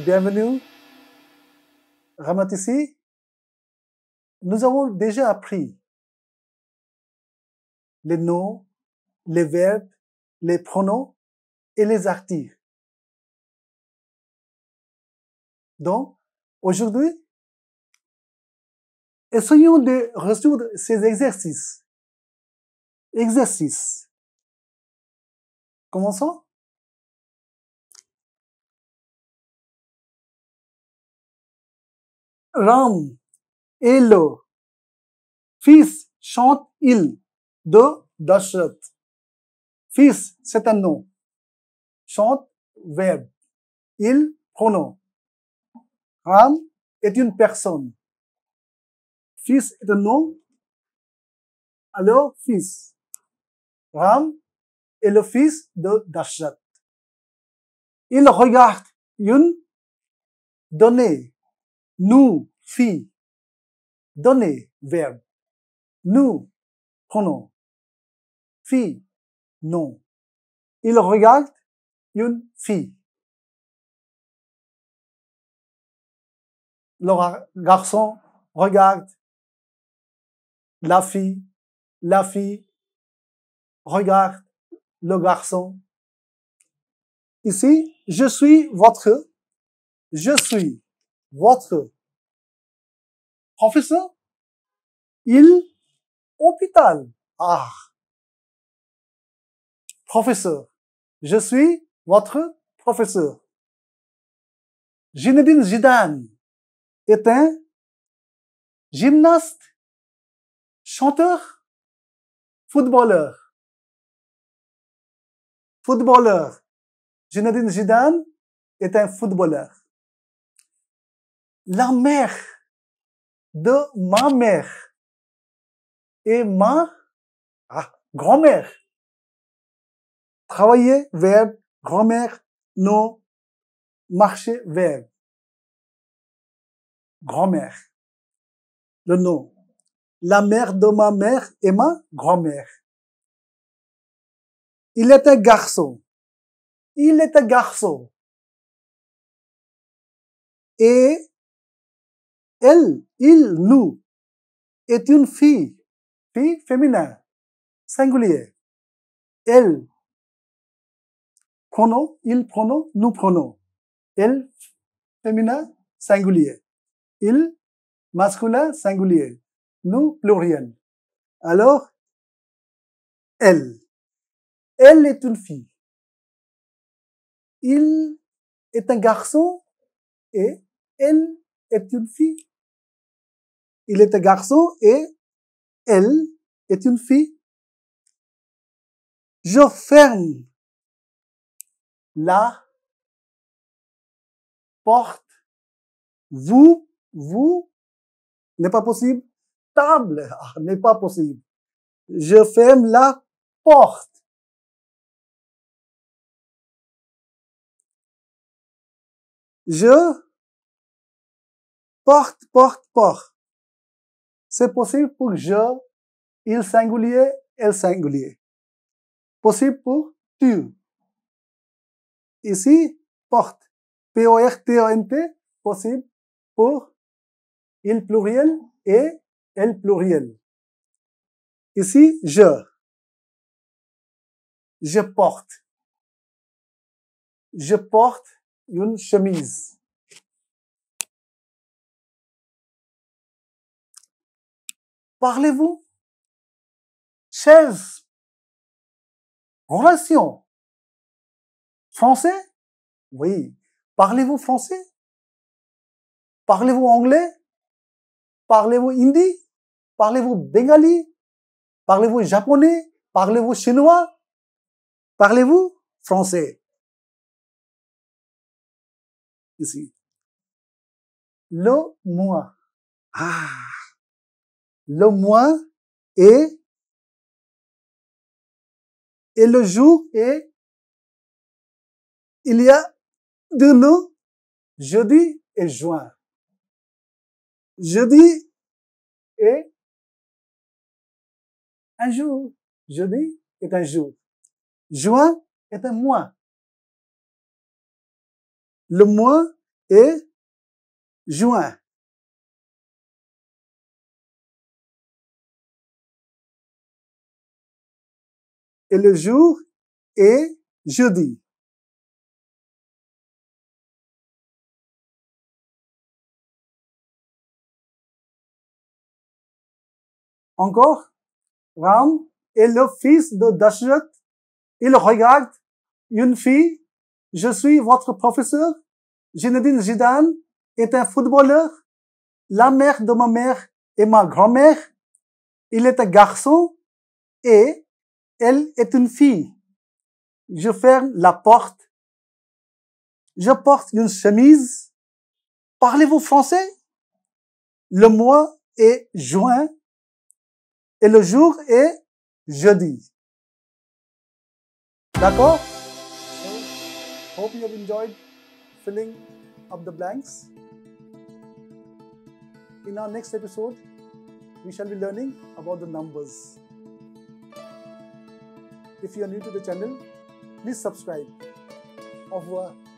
bienvenue, Rahmat ici. Nous avons déjà appris les noms, les verbes, les pronoms et les articles. Donc, aujourd'hui, essayons de résoudre ces exercices. Commençons. Ram est le fils, chante-il, de Dasharath. Fils, c'est un nom. Chante, verbe. Il, pronom. Ram est une personne. Fils est un nom. Alors, fils. Ram est le fils de Dasharath. Il regarde une donnée. Nous, fille. Donnée, verbe. Nous, pronom. Fille, nom. Il regarde une fille. Le garçon regarde la fille. La fille regarde le garçon. Ici, je suis votre. Je suis votre professeur. Il, hôpital. Ah. Professeur. Je suis votre professeur. Zinédine Zidane est un gymnaste, chanteur, footballeur. Footballeur. Zinédine Zidane est un footballeur. La mère de ma mère et ma grand-mère. Travailler, verbe. Grand-mère, non. Marcher, verbe. Grand-mère. Le nom. La mère de ma mère et ma grand-mère. Il est un garçon. Il est un garçon. Et elle, il, nous, est une fille. Fille féminin. Singulier. Elle. Pronom, il pronom, nous pronom. Elle, féminin, singulier. Il, masculin, singulier. Nous, pluriel. Alors, elle. Elle est une fille. Il est un garçon et elle est une fille. Il est un garçon et elle est une fille. Je ferme la porte. Vous, n'est pas possible. Table, n'est pas possible. Je ferme la porte. Je porte. C'est possible pour je, il singulier, elle singulier. Possible pour tu. Ici, porte. P-O-R-T-O-N-T, possible pour il pluriel et elle pluriel. Ici, je. Je porte. Je porte une chemise. Parlez-vous? Chaise. Relation. Français? Oui. Parlez-vous français? Parlez-vous anglais? Parlez-vous hindi? Parlez-vous bengali? Parlez-vous japonais? Parlez-vous chinois? Parlez-vous français? Ici. Le moi. Ah. Le mois et le jour est. Il y a deux noms, jeudi et juin. Jeudi est un jour. Jeudi est un jour. Juin est un mois. Le mois et juin. Et le jour est jeudi. Encore, Ram est le fils de Dasharath. Il regarde une fille. Je suis votre professeur. Zinédine Zidane est un footballeur. La mère de ma mère est ma grand-mère. Il est un garçon et elle est une fille. Je ferme la porte. Je porte une chemise. Parlez-vous français? Le mois est juin. Et le jour est jeudi. D'accord? So, hope you have enjoyed filling up the blanks. In our next episode, we shall be learning about the numbers. If you are new to the channel, please subscribe. Au revoir.